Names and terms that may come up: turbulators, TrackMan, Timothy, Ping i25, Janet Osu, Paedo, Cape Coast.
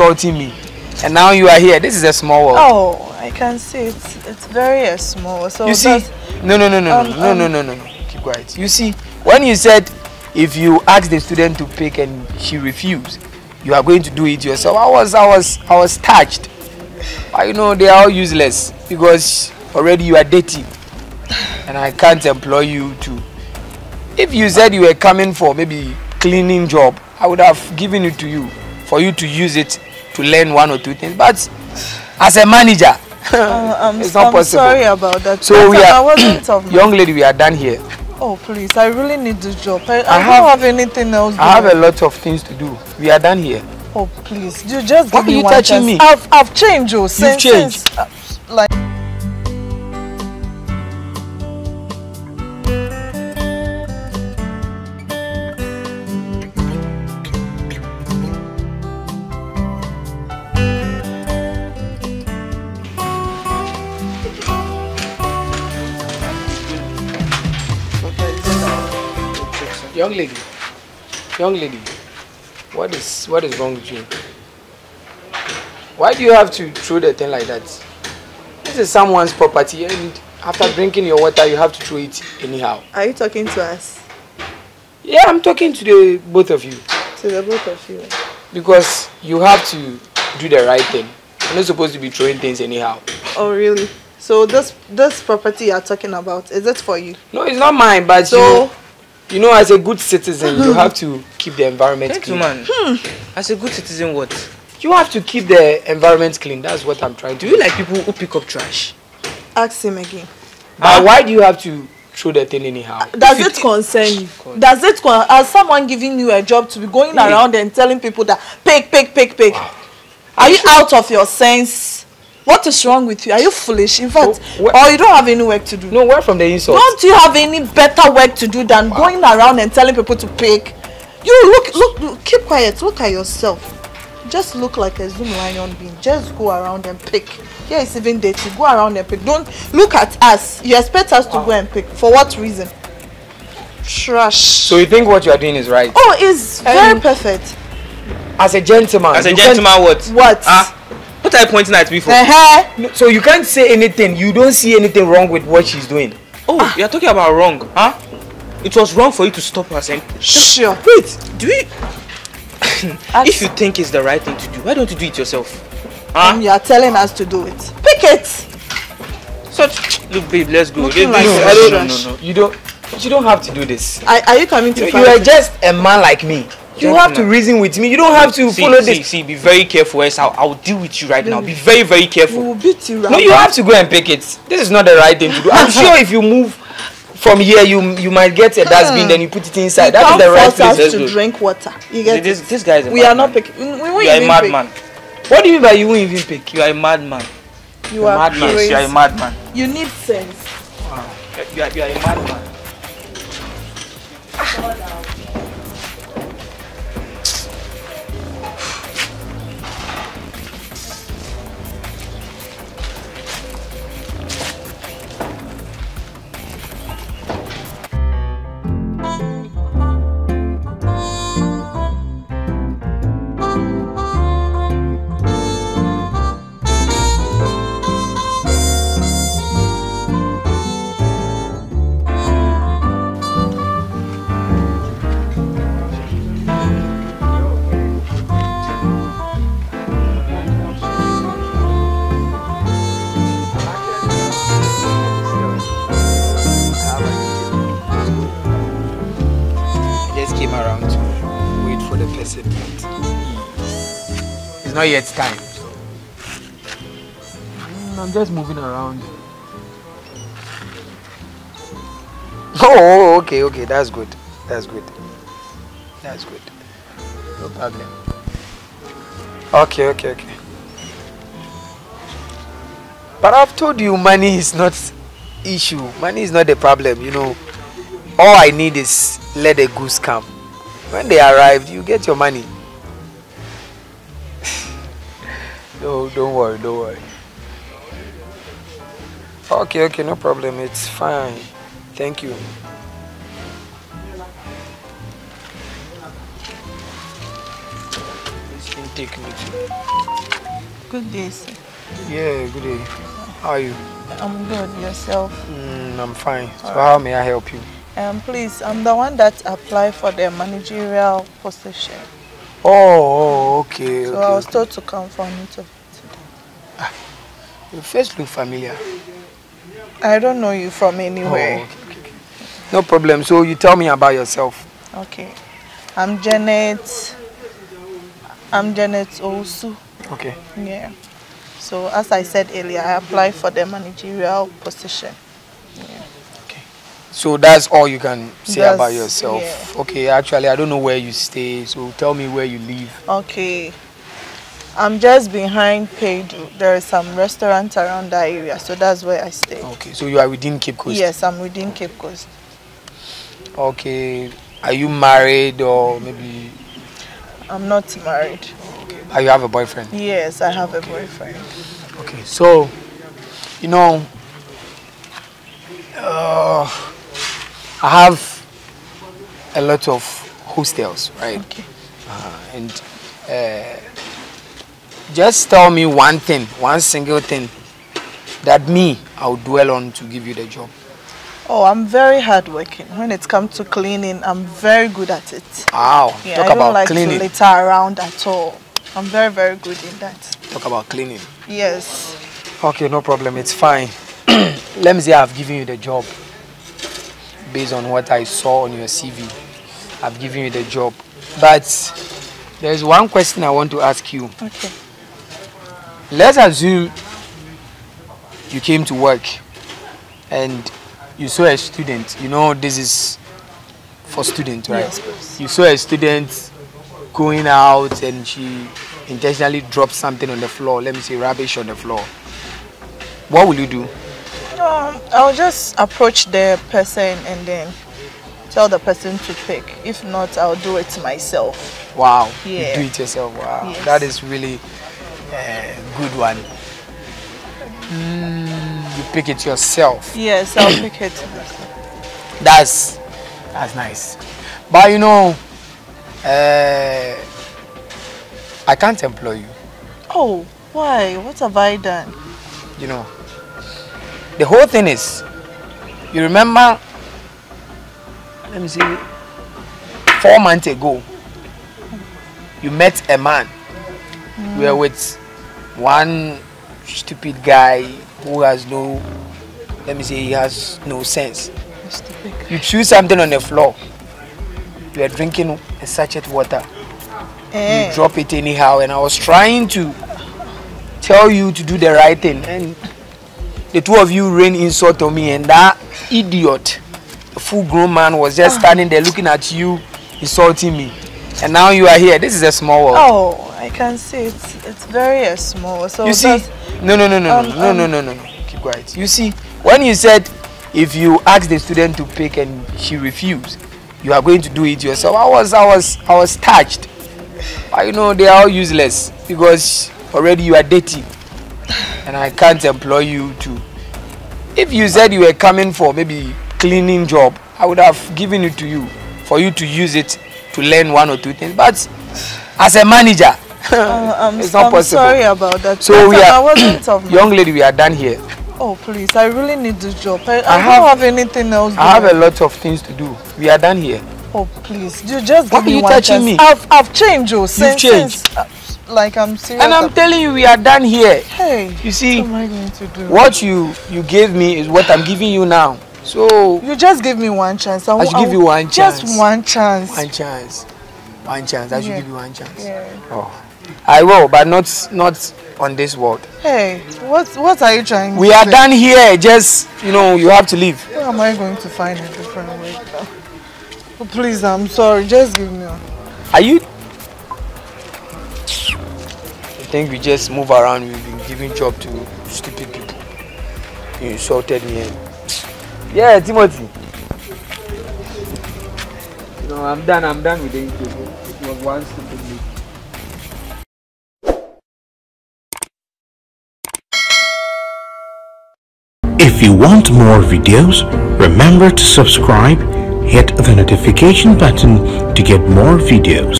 insulting me. And now you are here. This is a small world. Oh, I can see it's very small. So you see, no. Keep quiet. You see, when you said if you ask the student to pick and she refused, you are going to do it yourself. I was touched. I know they are all useless because already you are dating, and I can't employ you too. If you said you were coming for maybe cleaning job, I would have given it to you for you to use it to learn one or two things. But as a manager, it's not possible. I'm sorry about that. So we are, young lady, we are done here. Oh please, I really need this job. I don't have anything else. I have a lot of things to do. We are done here. Oh please, you just give me one chance. Why are you touching me? I've changed, you. You've changed. Like. Young lady, what is wrong with you? Why do you have to throw the thing like that? This is someone's property, and after drinking your water, you have to throw it anyhow. Are you talking to us? Yeah, I'm talking to the both of you. To the both of you. Because you have to do the right thing. You're not supposed to be throwing things anyhow. Oh, really? So this property you're talking about, is it for you? No, it's not mine, but so. You know, as a good citizen, you have to keep the environment clean. As a good citizen, what? You have to keep the environment clean. That's what I'm trying to do. You like people who pick up trash? Ask him again. But why do you have to throw the thing anyhow? Does it concern you? Does it concern you? As someone giving you a job to be going around and telling people that pick? Wow. Are you out of your sense? What is wrong with you? Are you foolish? In fact, or you don't have any work to do? No, where from the insult? Don't you have any better work to do than going around and telling people to pick? You look, keep quiet. Look at yourself. Just look like a zoom lion being. Just go around and pick. Yeah, it's even dirty. Go around and pick. Don't look at us. You expect us to go and pick. For what reason? Trash. So you think what you are doing is right? Oh, it's very perfect. As a gentleman. As a gentleman, what? What? What are you pointing at me for? So you can't say anything. You don't see anything wrong with what she's doing. Oh, you're talking about wrong, huh? It was wrong for you to stop her saying. Sure. Wait, if you think it's the right thing to do, why don't you do it yourself? Huh? You're telling us to do it. Pick it. So look, babe, let's go. Babe, like no. You don't have to do this. Are you coming to? You are just a man like me. You have to reason with me. You don't have to follow this. See, be very careful. Yes, I'll deal with you right now. Be very, very careful. We'll beat you right now. No, you have to go and pick it. This is not the right thing to do. I'm sure if you move from here, you might get a dustbin, then you put it inside. You that is the right place. Us to drink water. You get this. This guy is a madman. We are a madman. What do you mean by you won't even pick? You are a madman. You are a madman. You are a madman. You need sense. Wow. You are a madman. Not yet time. I'm just moving around. Oh, okay, that's good. No problem. Okay. But I've told you money is not issue. Money is not the problem, you know. All I need is let the goose come. When they arrived, you get your money. No, don't worry. Okay, no problem. It's fine. Thank you. take it. Good day, sir. Yeah, good day. How are you? I'm good. Yourself? I'm fine. So how may I help you? Please, I'm the one that applied for the managerial position. Oh, okay. So I was told to come for an interview today. Ah, your face looks familiar. I don't know you from anywhere. Oh, okay, okay. No problem. So you tell me about yourself. Okay. I'm Janet Osu. Okay. Yeah. So as I said earlier, I applied for the managerial position. Yeah. Okay. So that's all you can say about yourself. Yeah. Okay. Actually, I don't know where you stay. So tell me where you live. Okay. I'm just behind Paedo. There is some restaurant around that area. So that's where I stay. Okay. So you are within Cape Coast? Yes, I'm within Cape Coast. Okay. Are you married or maybe? I'm not married. You have a boyfriend? Yes, I have a boyfriend. Okay, so, you know, I have a lot of hostels, right? Okay. Just tell me one thing, one single thing that I'll dwell on to give you the job. Oh, I'm very hardworking. When it comes to cleaning, I'm very good at it. Wow, yeah, talk about like cleaning. I don't like to litter around at all. I'm very, very good in that. Talk about cleaning. Yes. Okay, no problem. It's fine. Let me say I've given you the job. Based on what I saw on your CV, I've given you the job. But there's one question I want to ask you. Okay. Let's assume you came to work and you saw a student. You know this is for students, right? Yes, please. You saw a student going out and she intentionally dropped something on the floor, let me say rubbish on the floor. What will you do? I'll just approach the person and then tell the person to pick. If not, I'll do it myself. Wow, yeah. You do it yourself, wow. Yes. That is really a good one. You pick it yourself? Yes, I'll pick it myself. That's nice. But you know, I can't employ you. Oh, why? What have I done? You know, the whole thing is, you remember, let me see, 4 months ago, you met a man. We were with one stupid guy who has no, let me see, he has no sense. You threw something on the floor. You are drinking a sachet water. You drop it anyhow, and I was trying to tell you to do the right thing, and the two of you rain insult on me, and that idiot, a full-grown man, was just standing there looking at you, insulting me, and now you are here. This is a small world. Oh, I can see it's very small. So you see, no. Keep quiet. You see, when you said if you ask the student to pick and she refused, you are going to do it yourself. I was touched. You know, they are all useless because already you are dirty, and I can't employ you too. If you said you were coming for maybe cleaning job, I would have given it to you for you to use it to learn one or two things. But as a manager, it's not possible. I'm sorry about that. So we are, young lady, we are done here. Oh, please, I really need this job. I don't have anything else. I have a lot of things to do. We are done here. Oh, please, you just give me one chance. Why are you touching me? I've changed, oh. You've changed. Like, I'm serious. And I'm telling you, we are done here. Hey, you see, what am I going to do? What you gave me is what I'm giving you now. So you just give me one chance. I should give you one chance. Just one chance. One chance. One chance. I should give you one chance. Yeah. Oh. I will, but not on this world. Hey, what are you trying to do? We are done here. Just, you know, you have to leave. Where am I going to find a different way? Oh, please, I'm sorry. Just give me one. Are you? I think we just move around. We've been giving job to stupid people. You insulted me. Yeah, Timothy. You know, I'm done with the interview. It was one stupid league. If you want more videos, remember to subscribe, hit the notification button to get more videos.